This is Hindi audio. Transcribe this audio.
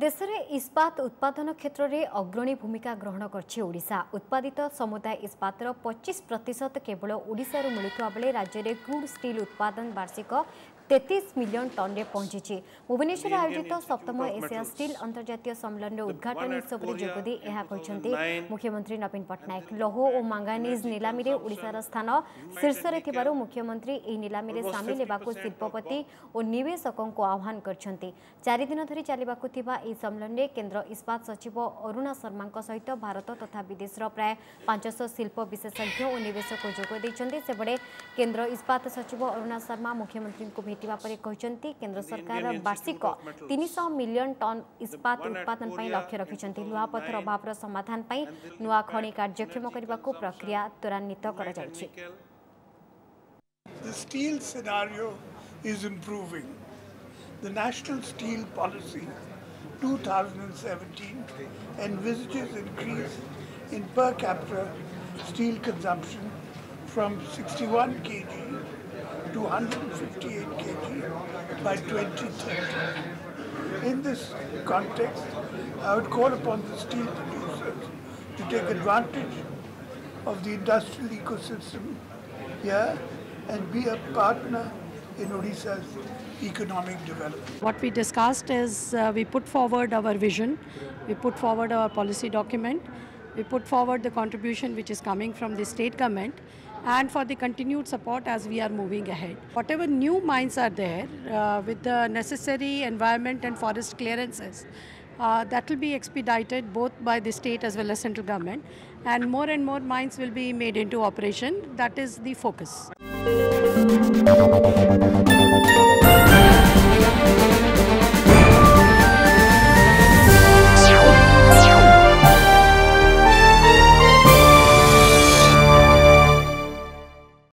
देशरे इस्पात उत्पादन क्षेत्र में अग्रणी भूमिका ग्रहण करछि ओडिशा। उत्पादित समुदाय इस्पातर 25% केवल ओडिशारू मिलुवा बेले राज्य में क्रूड स्टील उत्पादन वार्षिक 33 मिलियन टन में पहुंची। भुवनेश्वर आयोजित 7वां एशिया स्टील अंतर्राष्ट्रीय सम्मेलन उद्घाटन उत्सव में जोग दे ଏହା କହିଛନ୍ତି मुख्यमंत्री नवीन पट्टनायक। लौह और मांगानीज नीलामी में ओडिशार स्थान शीर्ष रे थिबारु मुख्यमंत्री एही नीलामी रे शामिल हेबाकू शिल्पपति और निवेशकों को आह्वान करछन्ति। 4 दिन धरि चलिबाकू थिबा एही सम्मेलन रे केंद्र इस्पात सचिव अरुणा शर्मांक सहित भारत तथा विदेशर प्राय 500 शिल्प विशेषज्ञ और निवेशक जोग दैछन्ति। सेबडे केंद्र इस्पात सचिव अरुणा शर्मा मुख्यमंत्री को केंद्र सरकार वार्षिक 300 मिलियन टन इस्पात उत्पादन लक्ष्य रखिंट। लुहा पथर अभाव समाधान नुआ खणी कार्यक्षम करने को प्रक्रिया त्वरान्वित कर 258 kg by 2030. In this context, I would call upon the steel producers to take advantage of the industrial ecosystem here and be a partner in Odisha's economic development. What we discussed is we put forward our vision, we put forward our policy document, we put forward the contribution which is coming from the state government, and for the continued support as we are moving ahead. Whatever new mines are there with the necessary environment and forest clearances, that will be expedited both by the state as well as central government, and more mines will be made into operation. That is the focus.